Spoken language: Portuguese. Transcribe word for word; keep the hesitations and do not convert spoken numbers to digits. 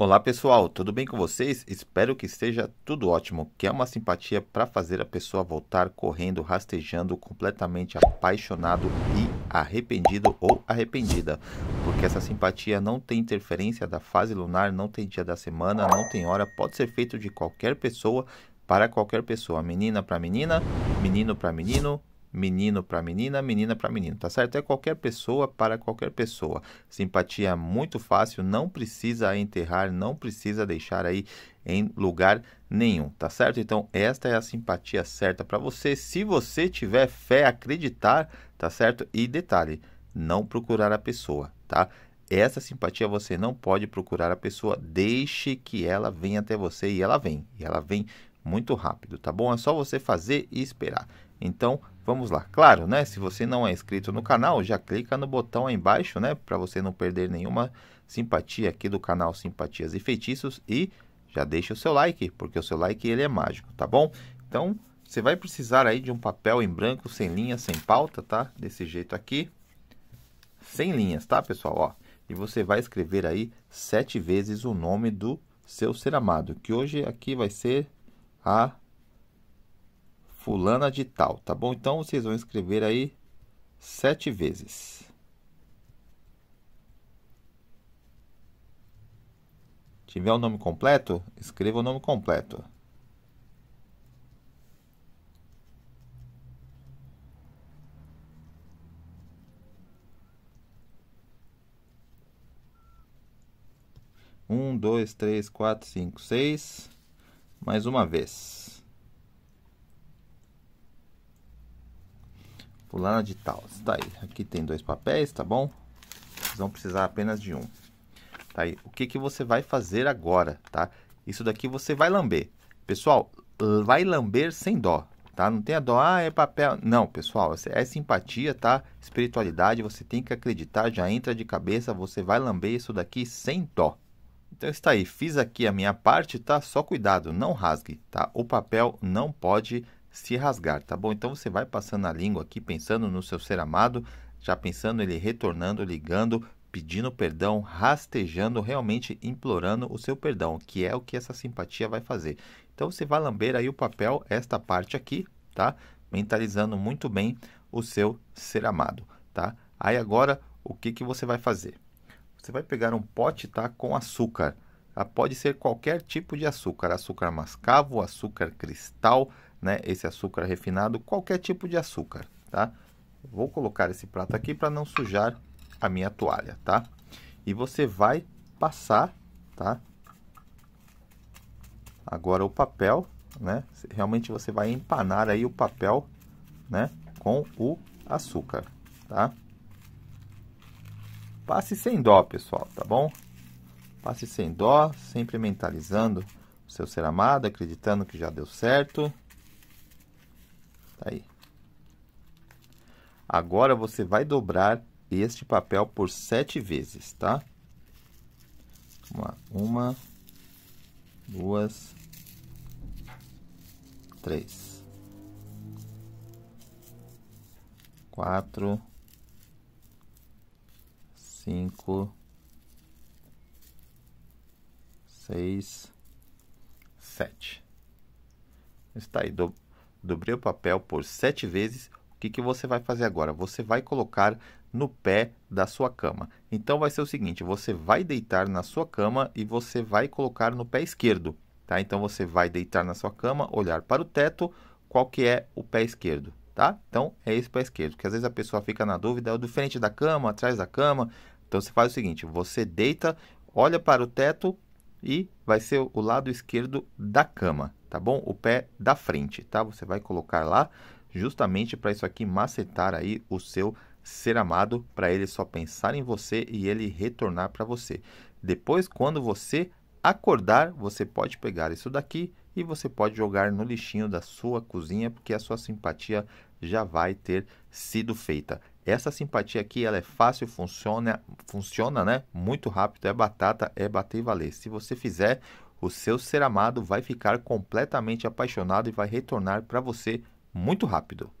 Olá pessoal, tudo bem com vocês? Espero que esteja tudo ótimo. Quer uma simpatia para fazer a pessoa voltar correndo, rastejando, completamente apaixonado e arrependido ou arrependida? Porque essa simpatia não tem interferência da fase lunar, não tem dia da semana, não tem hora, pode ser feito de qualquer pessoa para qualquer pessoa. Menina para menina, menino para menino, menino para menina, menina para menino, tá certo? É qualquer pessoa para qualquer pessoa. Simpatia muito fácil, não precisa enterrar, não precisa deixar aí em lugar nenhum, tá certo? Então, esta é a simpatia certa para você, se você tiver fé, acreditar, tá certo? E detalhe, não procurar a pessoa, tá? Essa simpatia você não pode procurar a pessoa, deixe que ela venha até você e ela vem, e ela vem muito rápido, tá bom? É só você fazer e esperar. Então, vamos lá. Claro, né? Se você não é inscrito no canal, já clica no botão aí embaixo, né? Para você não perder nenhuma simpatia aqui do canal Simpatias e Feitiços. E já deixa o seu like, porque o seu like ele é mágico, tá bom? Então, você vai precisar aí de um papel em branco, sem linhas, sem pauta, tá? Desse jeito aqui. Sem linhas, tá, pessoal? Ó, e você vai escrever aí sete vezes o nome do seu ser amado. Que hoje aqui vai ser a fulana de tal, tá bom? Então, vocês vão escrever aí sete vezes. Se tiver o nome completo, escreva o nome completo. Um, dois, três, quatro, cinco, seis. Mais uma vez. Fulana de tal, tá aí. Aqui tem dois papéis, tá bom? Vocês vão precisar apenas de um. Tá aí. O que que você vai fazer agora, tá? Isso daqui você vai lamber. Pessoal, vai lamber sem dó, tá? Não tenha dó, ah, é papel. Não, pessoal, é simpatia, tá? Espiritualidade, você tem que acreditar, já entra de cabeça, você vai lamber isso daqui sem dó. Então está aí, fiz aqui a minha parte, tá? Só cuidado, não rasgue, tá? O papel não pode se rasgar, tá bom? Então você vai passando a língua aqui, pensando no seu ser amado, já pensando ele retornando, ligando, pedindo perdão, rastejando, realmente implorando o seu perdão, que é o que essa simpatia vai fazer. Então você vai lamber aí o papel, esta parte aqui, tá? Mentalizando muito bem o seu ser amado, tá? Aí agora, o que que você vai fazer? Você vai pegar um pote, tá? Com açúcar, tá? Pode ser qualquer tipo de açúcar, açúcar mascavo, açúcar cristal, né, esse açúcar refinado, qualquer tipo de açúcar, tá? Vou colocar esse prato aqui para não sujar a minha toalha, tá? E você vai passar, tá? Agora o papel, né? Realmente você vai empanar aí o papel, né? Com o açúcar, tá? Passe sem dó, pessoal, tá bom? Passe sem dó, sempre mentalizando o seu ser amado, acreditando que já deu certo. Tá aí. Agora você vai dobrar este papel por sete vezes, tá? Uma, uma, duas, três, quatro, cinco, seis, sete. Está aí, dobrando. Dobrei o papel por sete vezes. O que que você vai fazer agora? Você vai colocar no pé da sua cama. Então vai ser o seguinte, você vai deitar na sua cama e você vai colocar no pé esquerdo, tá? Então você vai deitar na sua cama, olhar para o teto, qual que é o pé esquerdo, tá? Então é esse pé esquerdo, que às vezes a pessoa fica na dúvida, é o de frente da cama, atrás da cama. Então você faz o seguinte, você deita, olha para o teto e vai ser o lado esquerdo da cama, tá bom? O pé da frente, tá? Você vai colocar lá justamente para isso aqui macetar aí o seu ser amado, para ele só pensar em você e ele retornar para você. Depois, quando você acordar, você pode pegar isso daqui e você pode jogar no lixinho da sua cozinha, porque a sua simpatia já vai ter sido feita. Essa simpatia aqui, ela é fácil, funciona, funciona, né? Muito rápido, é batata, é bater e valer. Se você fizer, o seu ser amado vai ficar completamente apaixonado e vai retornar para você muito rápido.